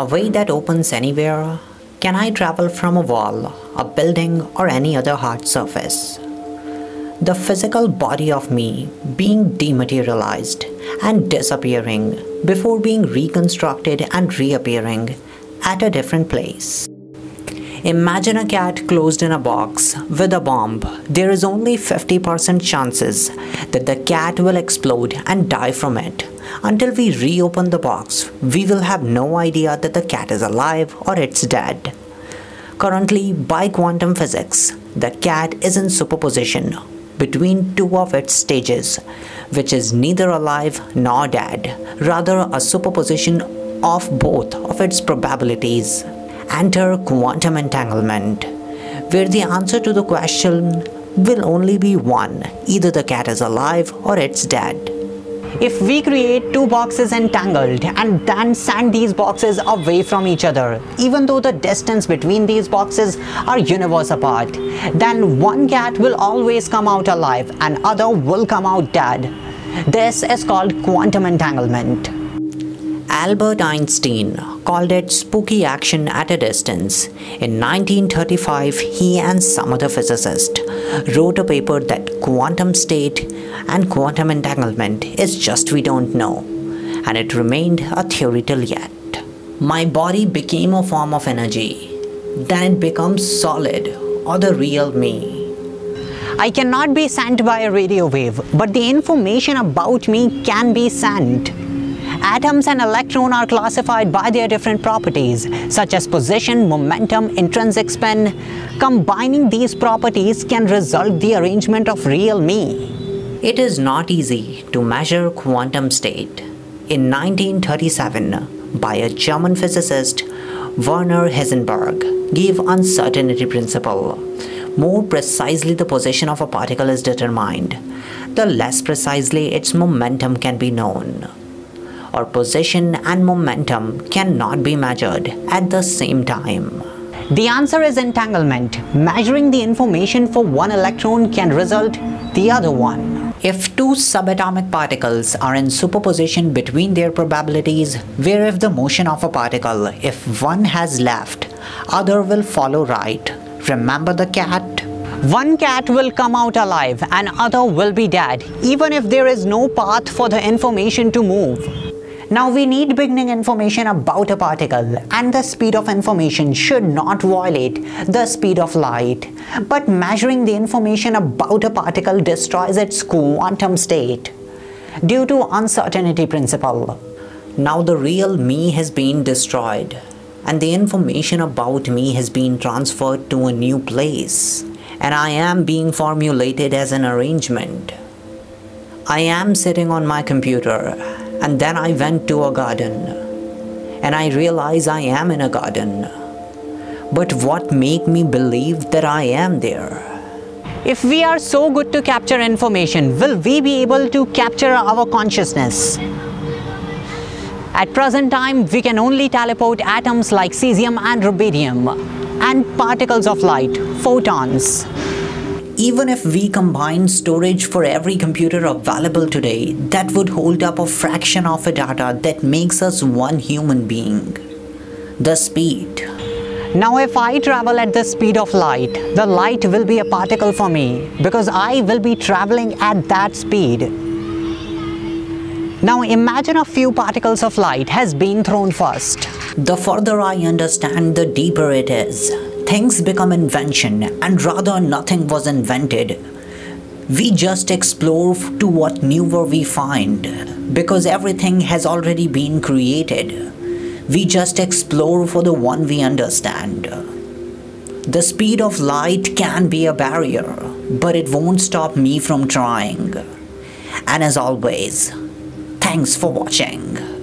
a way that opens anywhere? Can I travel from a wall, a building, or any other hard surface? The physical body of me being dematerialized and disappearing before being reconstructed and reappearing at a different place. Imagine a cat closed in a box with a bomb. There is only 50% chances that the cat will explode and die from it. Until we reopen the box, we will have no idea that the cat is alive or it's dead. Currently, by quantum physics, the cat is in superposition between two of its stages, which is neither alive nor dead, rather a superposition of both of its probabilities. Enter quantum entanglement, where the answer to the question will only be one, either the cat is alive or it's dead. If we create two boxes entangled and then send these boxes away from each other, even though the distance between these boxes are universe apart, then one cat will always come out alive and other will come out dead. This is called quantum entanglement. Albert Einstein called it spooky action at a distance. In 1935, he and some other physicists wrote a paper that quantum state and quantum entanglement is just we don't know, and it remained a theory till yet. My body became a form of energy, then it becomes solid or the real me. I cannot be sent by a radio wave, but the information about me can be sent. Atoms and electrons are classified by their different properties, such as position, momentum, intrinsic spin. Combining these properties can result in the arrangement of real me. It is not easy to measure quantum state. In 1937, by a German physicist, Werner Heisenberg gave uncertainty principle. More precisely the position of a particle is determined, the less precisely its momentum can be known. Or position and momentum cannot be measured at the same time. The answer is entanglement. Measuring the information for one electron can result in the other one. If two subatomic particles are in superposition between their probabilities, where if the motion of a particle, if one has left, other will follow right. Remember the cat? One cat will come out alive and other will be dead, even if there is no path for the information to move. Now we need beginning information about a particle, and the speed of information should not violate the speed of light. But measuring the information about a particle destroys its quantum state due to uncertainty principle. Now the real me has been destroyed, and the information about me has been transferred to a new place, and I am being formulated as an arrangement. I am sitting on my computer. And then I went to a garden, and I realize I am in a garden. But what made me believe that I am there? If we are so good to capture information, will we be able to capture our consciousness? At present time, we can only teleport atoms like cesium and rubidium, and particles of light, photons. Even if we combine storage for every computer available today, that would hold up a fraction of the data that makes us one human being. The speed. Now if I travel at the speed of light, the light will be a particle for me, because I will be traveling at that speed. Now imagine a few particles of light has been thrown first. The further I understand, the deeper it is. Things become invention, and rather nothing was invented. We just explore to what newer we find, because everything has already been created. We just explore for the one we understand. The speed of light can be a barrier, but it won't stop me from trying. And as always, thanks for watching.